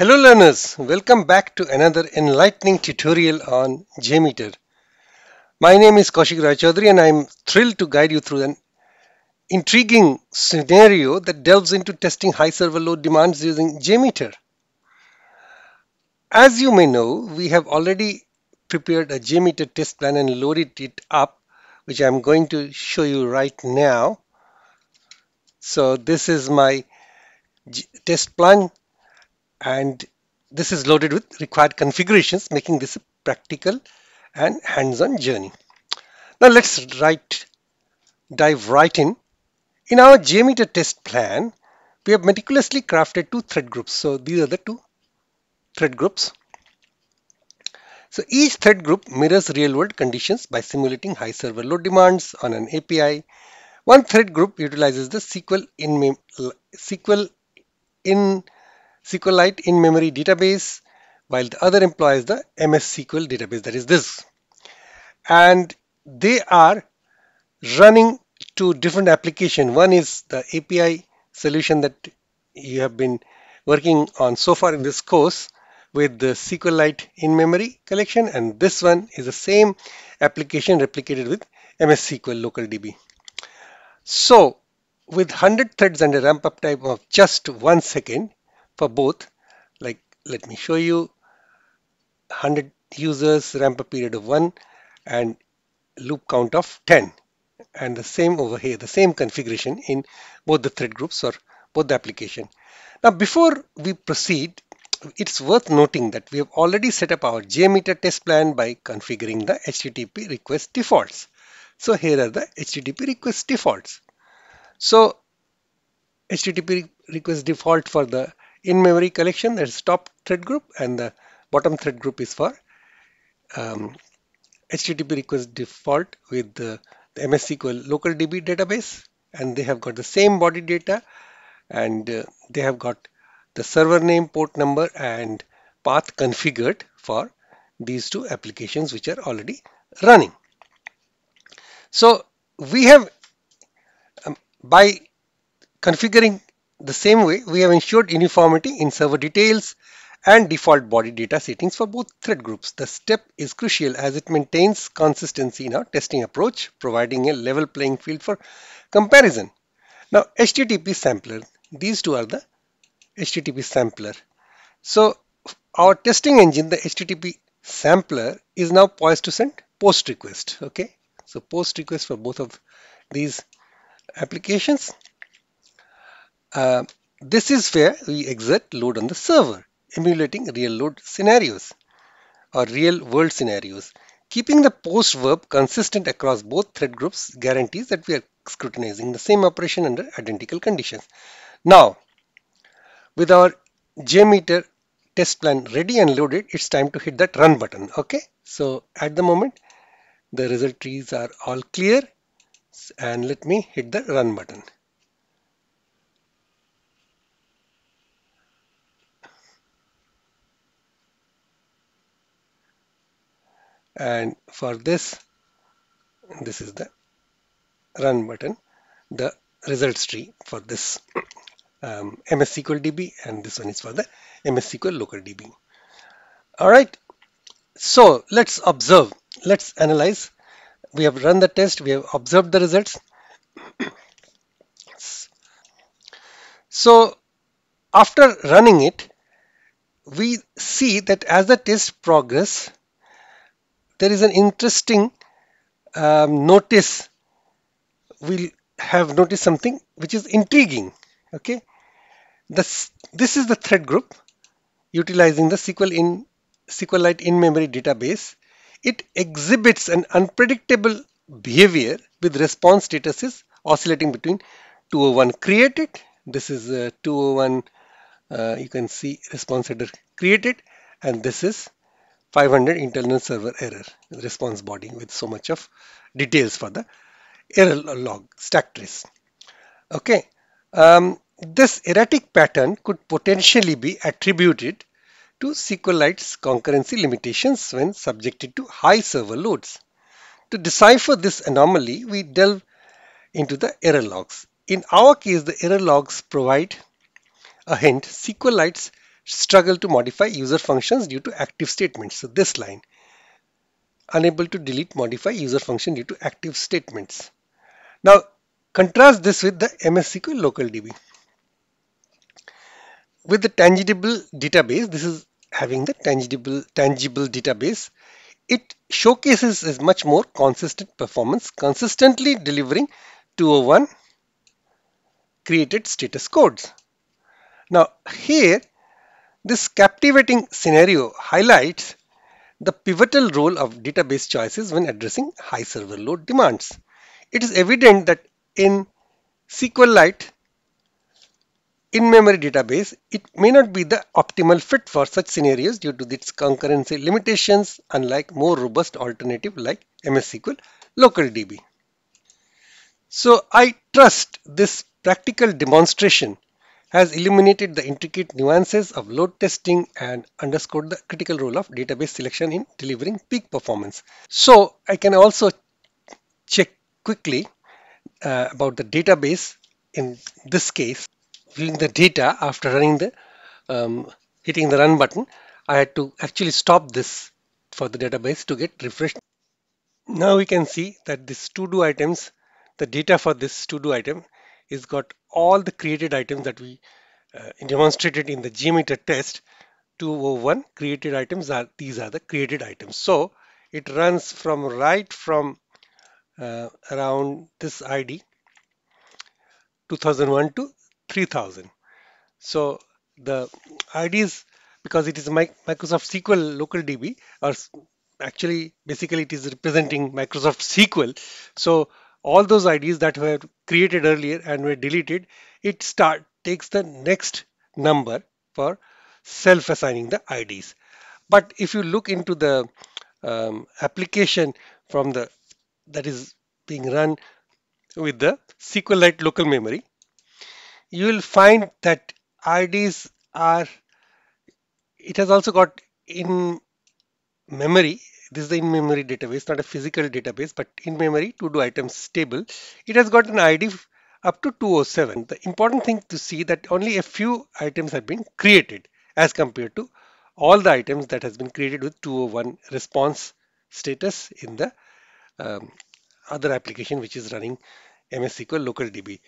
Hello learners, welcome back to another enlightening tutorial on JMeter. My name is Kaushik Raja and I am thrilled to guide you through an intriguing scenario that delves into testing high server load demands using JMeter. As you may know, we have already prepared a JMeter test plan and loaded it up, which I am going to show you right now. So this is my test plan. And this is loaded with required configurations, making this a practical and hands-on journey. Now let's dive right in. In our JMeter test plan, we have meticulously crafted two thread groups. So these are the two thread groups. So each thread group mirrors real-world conditions by simulating high server load demands on an API. One thread group utilizes the SQLite in-memory database, while the other employs the MS SQL database, that is this. And they are running two different applications. One is the API solution that you have been working on so far in this course with the SQLite in-memory collection, and this one is the same application replicated with MS SQL LocalDB. So with 100 threads and a ramp-up time of just 1 second, for both, like let me show you, 100 users, ramp up period of 1 and loop count of 10, and the same over here, the same configuration in both the thread groups or both the application. Now before we proceed, it's worth noting that we have already set up our JMeter test plan by configuring the HTTP request defaults. So here are the HTTP request defaults. So HTTP request default for the in-memory collection, that is top thread group, and the bottom thread group is for HTTP request default with the MS SQL LocalDB database, and they have got the same body data, and they have got the server name, port number and path configured for these two applications which are already running. So we have, by configuring the same way, we have ensured uniformity in server details and default body data settings for both thread groups. The step is crucial as it maintains consistency in our testing approach, providing a level playing field for comparison. Now, HTTP sampler. These two are the HTTP sampler. So, our testing engine, the HTTP sampler, is now poised to send post request. Okay, so post request for both of these applications. This is where we exert load on the server, emulating real load scenarios or real world scenarios. Keeping the post verb consistent across both thread groups guarantees that we are scrutinizing the same operation under identical conditions. Now, with our JMeter test plan ready and loaded, it's time to hit that run button. Okay, so at the moment, the result trees are all clear, and let me hit the run button. And for this is the run button, the results tree for this MS SQL DB, and this one is for the MS SQL local DB. All right, so let's observe, let's analyze. We have run the test, we have observed the results. So after running it, we see that as the test progresses, there is an interesting notice. We'll have noticed something which is intriguing. Okay, this is the thread group utilizing the SQLite in-memory database. It exhibits an unpredictable behavior with response statuses oscillating between 201 created. This is 201. You can see response header created, and this is 500 internal server error response body with so much of details for the error log stack trace. Okay, this erratic pattern could potentially be attributed to SQLite's concurrency limitations when subjected to high server loads. To decipher this anomaly, we delve into the error logs. In our case, the error logs provide a hint. SQLite's struggle to modify user functions due to active statements. So this line, unable to delete, modify user function due to active statements. Now contrast this with the MS SQL LocalDB. With the tangible database, this is having the tangible database. It showcases is much more consistent performance, consistently delivering 201 created status codes. Now here, this captivating scenario highlights the pivotal role of database choices when addressing high server load demands. It is evident that in SQLite in-memory database, it may not be the optimal fit for such scenarios due to its concurrency limitations, unlike more robust alternative like MS SQL LocalDB. So I trust this practical demonstration has illuminated the intricate nuances of load testing and underscored the critical role of database selection in delivering peak performance. So I can also check quickly about the database. In this case, viewing the data after running the hitting the run button, I had to actually stop this for the database to get refreshed. Now we can see that this to-do items, the data for this to-do item is got all the created items that we demonstrated in the JMeter test. 201 created items, are these are the created items. So it runs from around this ID 2001 to 3000. So the IDs, because it is Microsoft SQL LocalDB, or actually basically it is representing Microsoft SQL. So all those IDs that were created earlier and were deleted, it takes the next number for self-assigning the IDs. But if you look into the application from the that is being run with the SQLite local memory, you will find that IDs are, it has also got in memory. This is the in-memory database, not a physical database, but in-memory to-do items table. It has got an ID up to 207. The important thing to see that only a few items have been created as compared to all the items that has been created with 201 response status in the other application which is running MS SQL LocalDB.